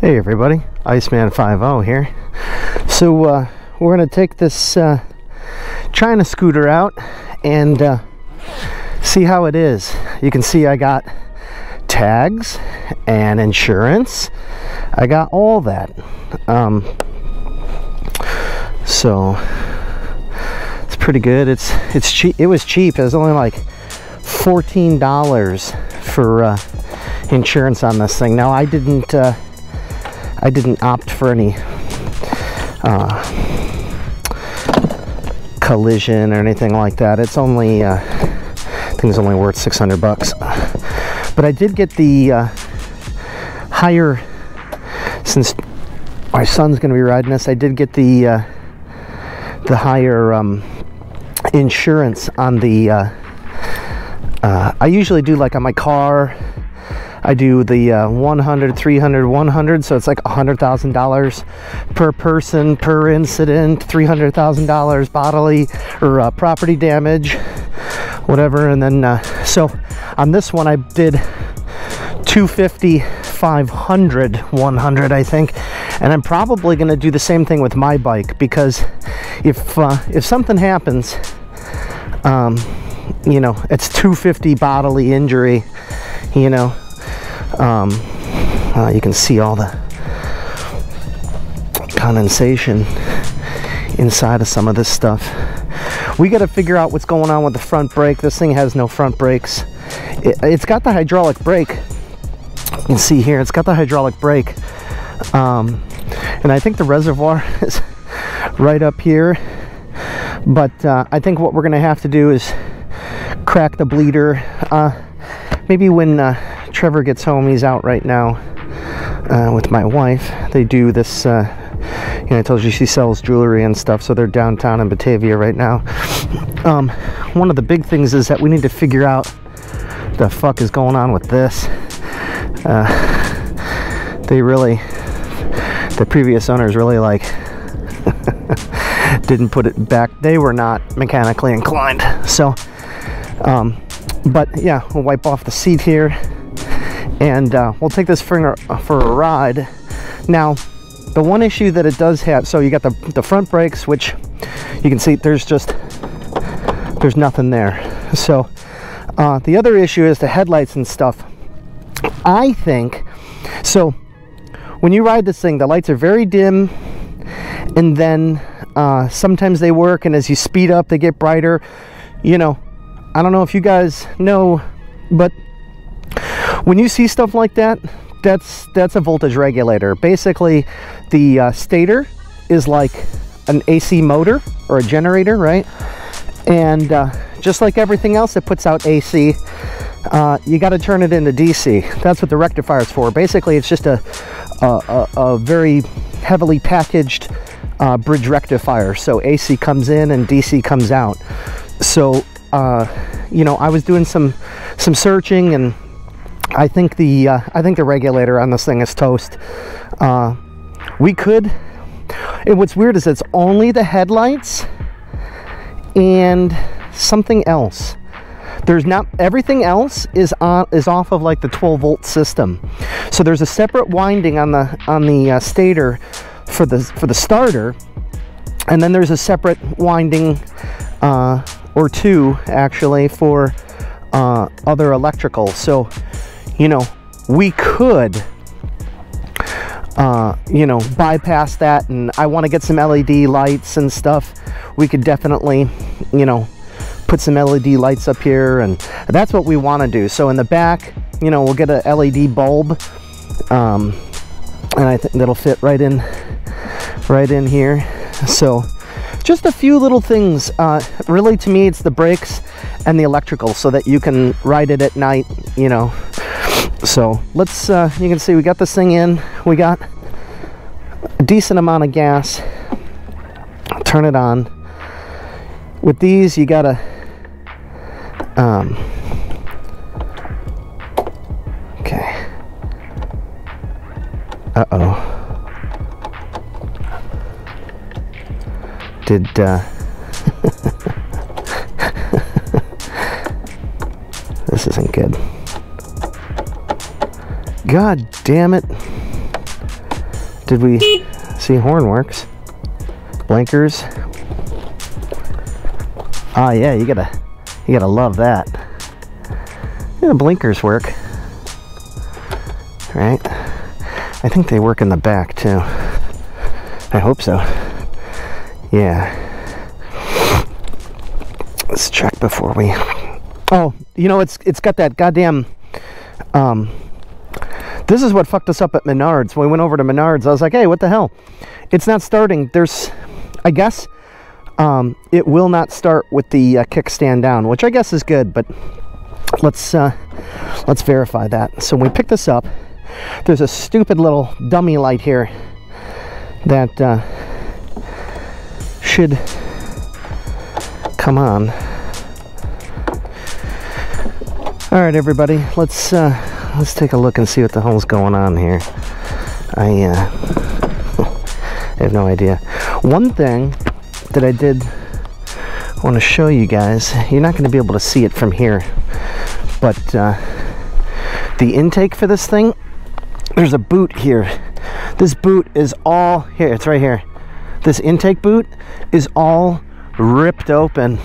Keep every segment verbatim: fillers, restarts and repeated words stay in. Hey everybody, Iceman five oh here. So uh, we're going to take this uh, China scooter out and uh, see how it is. You can see I got tags and insurance. I got all that. Um, so it's pretty good. It's it's cheap. It was cheap. It was only like fourteen dollars for uh, insurance on this thing. Now I didn't. Uh, I didn't opt for any uh, collision or anything like that. It's only, uh, I think it's only worth six hundred bucks. But I did get the uh, higher, since my son's going to be riding this, I did get the uh, the higher um, insurance on the, uh, uh, I usually do like on my car, I do the uh, one hundred, three hundred, one hundred, so it's like one hundred thousand dollars per person, per incident, three hundred thousand dollars bodily or uh, property damage, whatever. And then, uh, so on this one I did two fifty, five hundred, one hundred, I think. And I'm probably going to do the same thing with my bike, because if, uh, if something happens, um, you know, it's two fifty bodily injury, you know. Um, uh, you can see all the condensation inside of some of this stuff. We got to figure out what's going on with the front brake. This thing has no front brakes. It, it's got the hydraulic brake. You can see here, it's got the hydraulic brake. Um, and I think the reservoir is right up here. But uh, I think what we're going to have to do is crack the bleeder. Uh, maybe when... Uh, Trevor gets home, he's out right now uh, with my wife. They do this, uh, you know, I told you she sells jewelry and stuff, so they're downtown in Batavia right now. Um, one of the big things is that we need to figure out what the fuck is going on with this. Uh, they really, the previous owners really like didn't put it back. They were not mechanically inclined. So, um, but yeah, we'll wipe off the seat here. And uh, we'll take this for, for a ride. Now, the one issue that it does have, so you got the, the front brakes, which you can see there's just, there's nothing there. So uh, the other issue is the headlights and stuff. I think, so when you ride this thing, the lights are very dim, and then uh, sometimes they work, and as you speed up, they get brighter. You know, I don't know if you guys know, but when you see stuff like that, that's that's a voltage regulator. Basically, the uh, stator is like an A C motor or a generator, right? And uh, just like everything else that puts out A C, uh, you got to turn it into D C. That's what the rectifier is for. Basically, it's just a, a, a very heavily packaged uh, bridge rectifier. So A C comes in and D C comes out. So, uh, you know, I was doing some, some searching, and I think the uh, I think the regulator on this thing is toast. Uh, we could. And what's weird is it's only the headlights and something else. There's not, everything else is on is off of like the twelve volt system. So there's a separate winding on the on the uh, stator for the for the starter, and then there's a separate winding uh, or two actually for uh, other electrical. So, you know, we could, uh, you know, bypass that, and I want to get some L E D lights and stuff. We could definitely, you know, put some L E D lights up here, and that's what we want to do. So in the back, you know, we'll get a L E D bulb, um, and I think that'll fit right in, right in here. So just a few little things. Uh, really, to me, it's the brakes and the electrical, so that you can ride it at night, you know. So let's, uh, you can see we got this thing in, we got a decent amount of gas. I'll turn it on. With these, you gotta um, okay, uh oh did uh this isn't good. God damn it. did we see horn works? Blinkers. Ah, yeah, you gotta, you gotta love that. Yeah, the blinkers work. Right? I think they work in the back too. I hope so. Yeah. Let's check before we. Oh, you know, it's it's got that goddamn. Um, this is what fucked us up at Menards. When we went over to Menards, I was like, hey, what the hell? It's not starting. There's, I guess, um, it will not start with the uh, kickstand down, which I guess is good. But let's uh, let's verify that. So when we pick this up, there's a stupid little dummy light here that uh, should come on. All right, everybody, let's uh, let's take a look and see what the hell's going on here. I uh, have no idea. One thing that I did want to show you guys, you're not going to be able to see it from here, but uh, the intake for this thing, there's a boot here. This boot is all here. It's right here. This intake boot is all ripped open.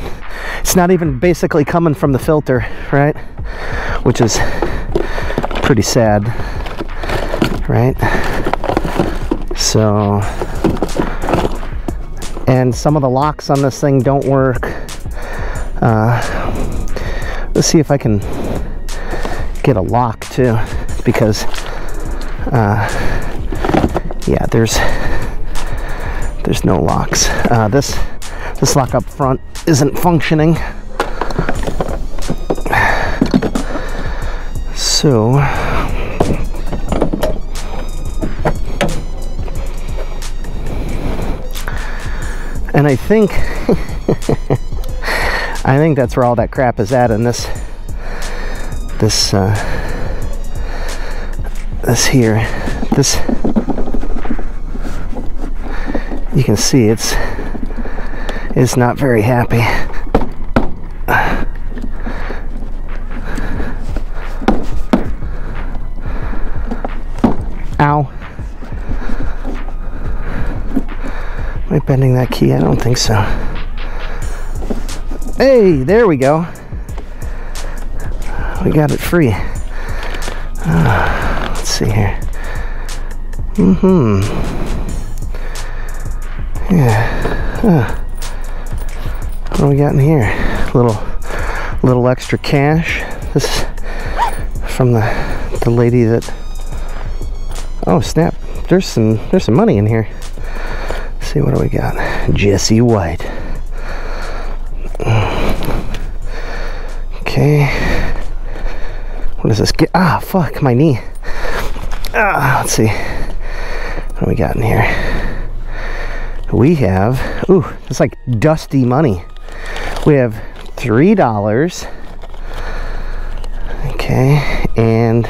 It's not even basically coming from the filter, right? Which is pretty sad, right? So, and some of the locks on this thing don't work. Uh, let's see if I can get a lock too, because uh, yeah, there's there's no locks. Uh, this. This lock up front isn't functioning. So, and I think, I think that's where all that crap is at in this, this, uh, this here, this, you can see it's, is not very happy. Ow. Am I bending that key? I don't think so. Hey, there we go. We got it free. Uh, let's see here. Mm-hmm. Yeah. Uh. What do we got in here? Little, little extra cash. This is from the the lady that. Oh snap! There's some there's some money in here. Let's see, what do we got? Jesse White. Okay. What does this get? Ah, fuck my knee. Ah, let's see. What do we got in here? We have. Ooh, it's like dusty money. We have three dollars, okay, and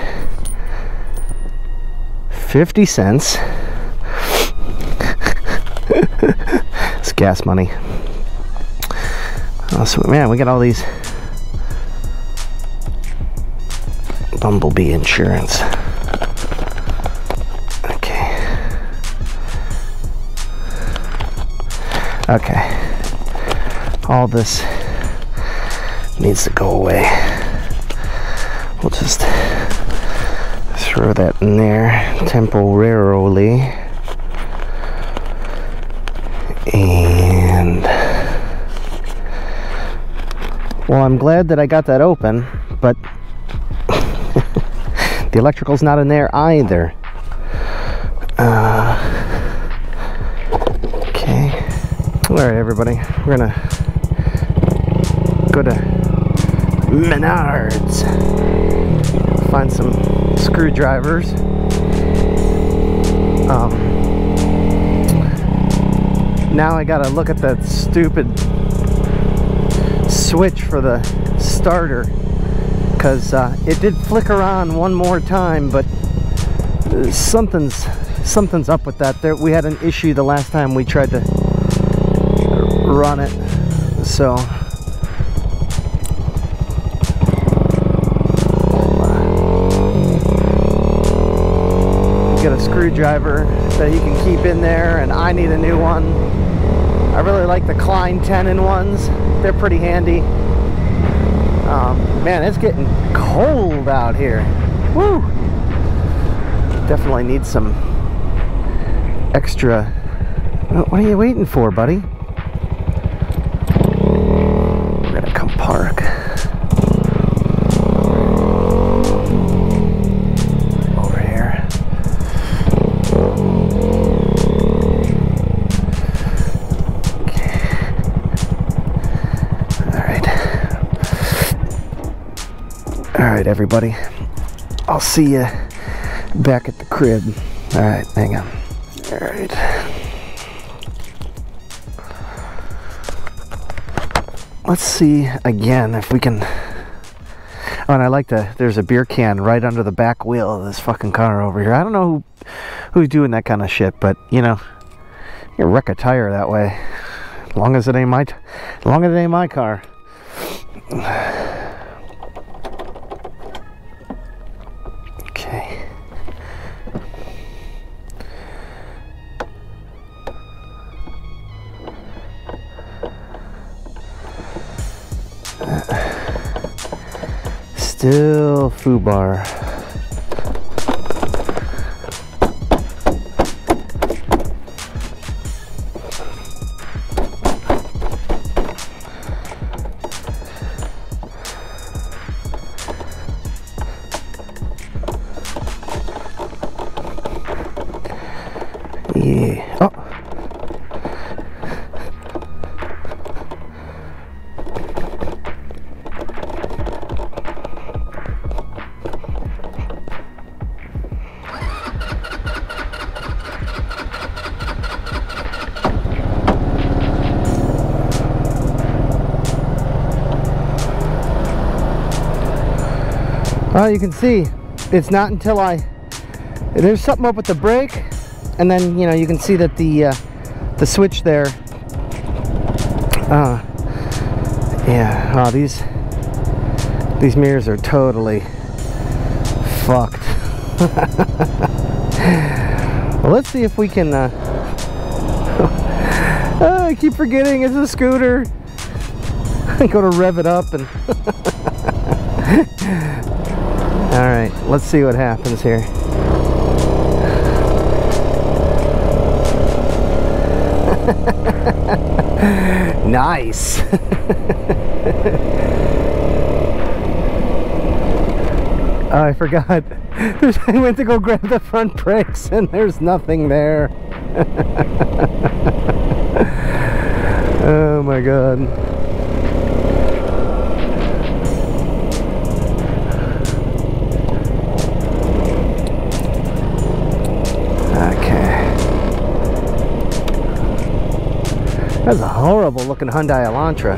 fifty cents. It's gas money. Oh, so man, we got all these Bumblebee insurance. Okay. Okay. All this needs to go away. We'll just throw that in there temporarily. And well, I'm glad that I got that open, but the electrical's not in there either. Uh, okay. All right, everybody, we're gonna go to Menards, find some screwdrivers, um, now I gotta look at that stupid switch for the starter, because uh, it did flicker on one more time, but something's something's up with that. There, we had an issue the last time we tried to run it, so screwdriver that you can keep in there, and I need a new one. I really like the Klein tenon ones. They're pretty handy. Um, man, it's getting cold out here. Woo! Definitely need some extra... What are you waiting for, buddy? We're gonna come park. Over here. Okay. Alright. Alright, everybody. I'll see you back at the crib. Alright, hang on. Alright. Let's see again if we can. Oh, and I like the, there's a beer can right under the back wheel of this fucking car over here. I don't know who, who's doing that kind of shit, but you know, you can wreck a tire that way. As long as it ain't my, as long as it ain't my car. Okay. Still foobar. Yeah. Oh. Well, you can see, it's not until I, there's something up with the brake, and then, you know, you can see that the, uh, the switch there, uh, yeah, oh, these, these mirrors are totally fucked. Well, let's see if we can, uh, oh, I keep forgetting, it's a scooter. I go to rev it up and... All right, let's see what happens here. Nice. Oh, I forgot. I went to go grab the front brakes and there's nothing there. Oh my God. That's a horrible looking Hyundai Elantra.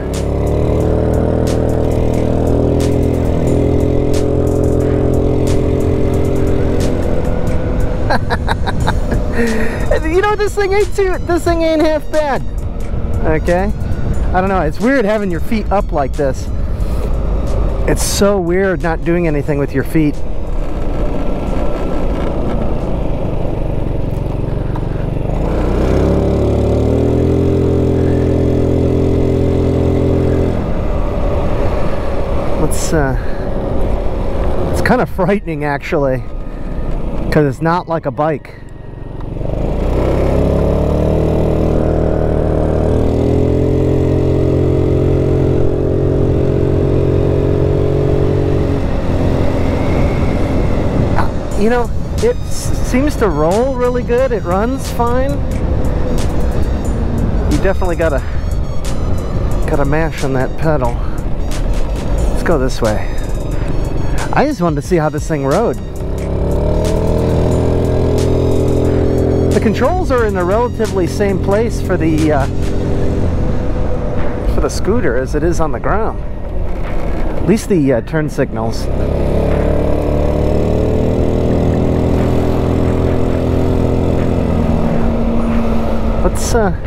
You know, this thing ain't too, this thing ain't half bad. Okay? I don't know, it's weird having your feet up like this. It's so weird not doing anything with your feet. Uh, it's kind of frightening actually, because it's not like a bike. You know, it seems to roll really good. It runs fine. You definitely gotta gotta mash on that pedal. Go this way. I just wanted to see how this thing rode. The controls are in a relatively same place for the uh, for the scooter as it is on the ground. At least the uh, turn signals. Let's uh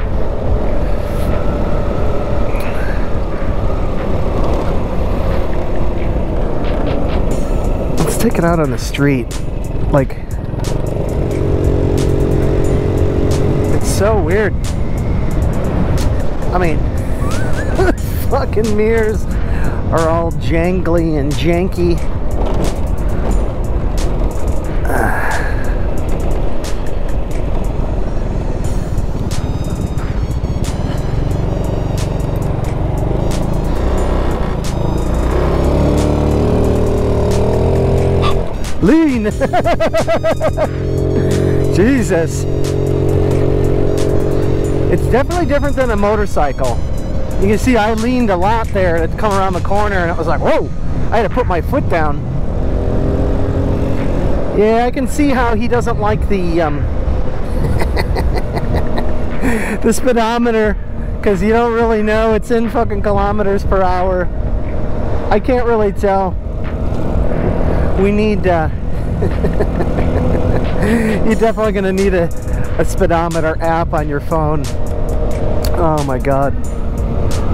take it out on the street, like It's so weird. I mean, the fucking mirrors are all jangly and janky. Lean! Jesus. It's definitely different than a motorcycle. You can see I leaned a lot there and it's come around the corner and it was like, whoa! I had to put my foot down. Yeah, I can see how he doesn't like the, um, the speedometer, because you don't really know. It's in fucking kilometers per hour. I can't really tell. We need, uh, you're definitely going to need a, a speedometer app on your phone. Oh my god.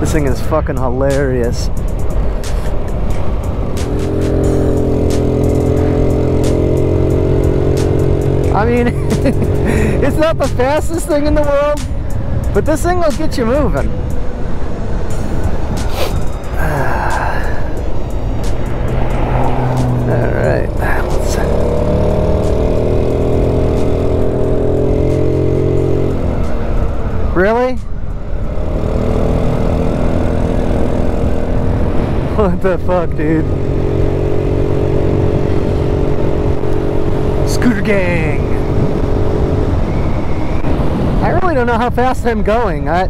This thing is fucking hilarious. I mean, it's not the fastest thing in the world, but this thing will get you moving. Alright, let's see. Really? What the fuck, dude? Scooter gang! I really don't know how fast I'm going. I,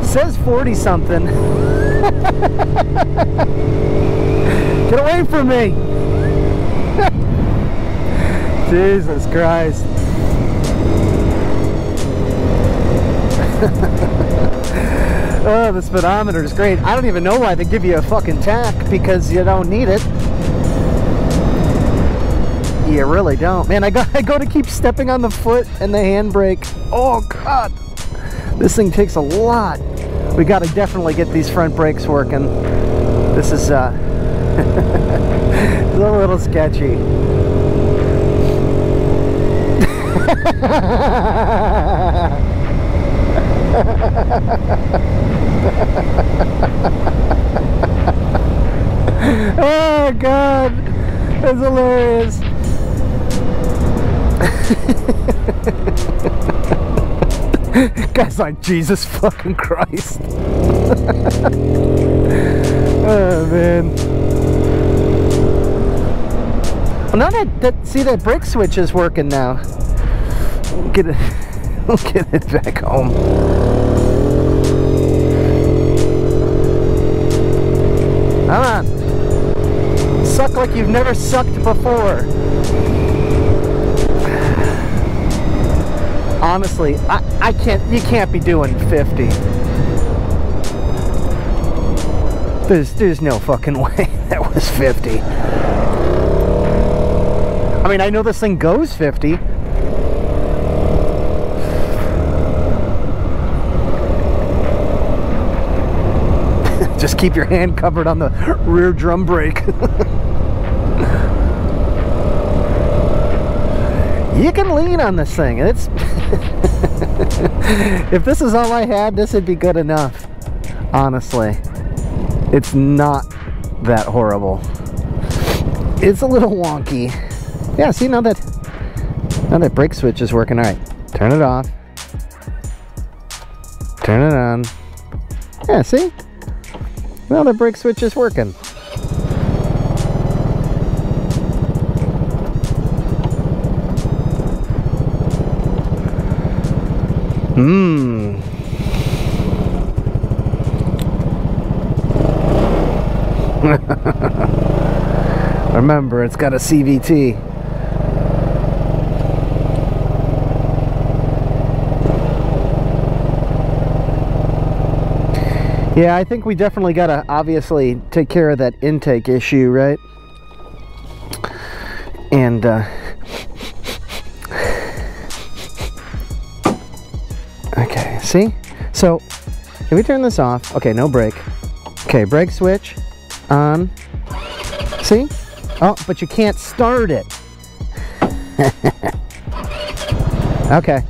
it says forty something. Get away from me! Jesus Christ. Oh, the speedometer is great. I don't even know why they give you a fucking tack, because you don't need it. You really don't. Man, I go, I go to keep stepping on the foot and the handbrake. Oh, God. This thing takes a lot. We got to definitely get these front brakes working. This is uh, a little sketchy. Oh god, that's hilarious. Guys, like Jesus fucking Christ. Oh man. Well, now that, that, see, that brake switch is working now. We'll get it, we'll get it back home. Come on. Suck like you've never sucked before. Honestly, I, I can't, you can't be doing fifty. There's, there's no fucking way that was fifty. I mean, I know this thing goes fifty. Just keep your hand covered on the rear drum brake. You can lean on this thing. It's if this is all I had, this would be good enough. Honestly, it's not that horrible. It's a little wonky. Yeah, see, now that now that brake switch is working. All right, turn it off. Turn it on. Yeah, see? Now the brake switch is working. Mmm. Remember, it's got a C V T. Yeah, I think we definitely gotta obviously take care of that intake issue, right? And, uh... okay, see? So, can we turn this off? Okay, no brake. Okay, brake switch. On. See? Oh, but you can't start it. Okay.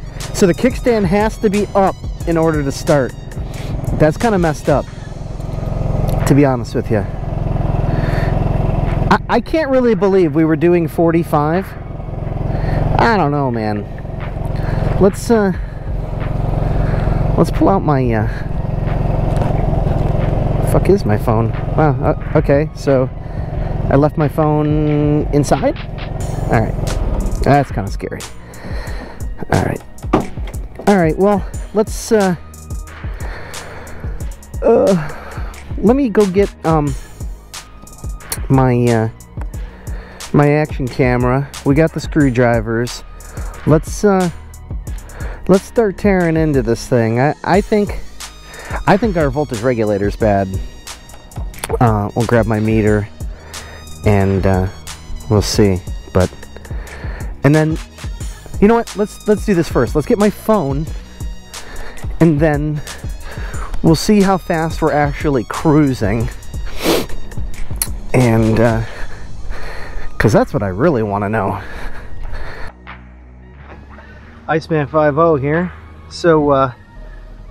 So the kickstand has to be up in order to start. That's kind of messed up, to be honest with you. I, I can't really believe we were doing forty-five. I don't know, man. Let's uh, let's pull out my uh, fuck is my phone? Wow. Uh, okay, so I left my phone inside. All right, that's kind of scary. All right, all right. Well, let's. Uh, uh, Let me go get um, my uh, my action camera. We got the screwdrivers. Let's uh, let's start tearing into this thing. I I think I think our voltage regulator's bad. Uh, we'll grab my meter and uh, we'll see. But and then you know what? Let's let's do this first. Let's get my phone and then we'll see how fast we're actually cruising, and uh, cause that's what I really want to know. Iceman five oh here. So uh,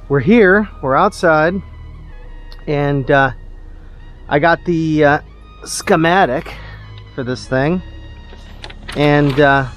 we're here, we're outside, and uh, I got the uh, schematic for this thing, and uh,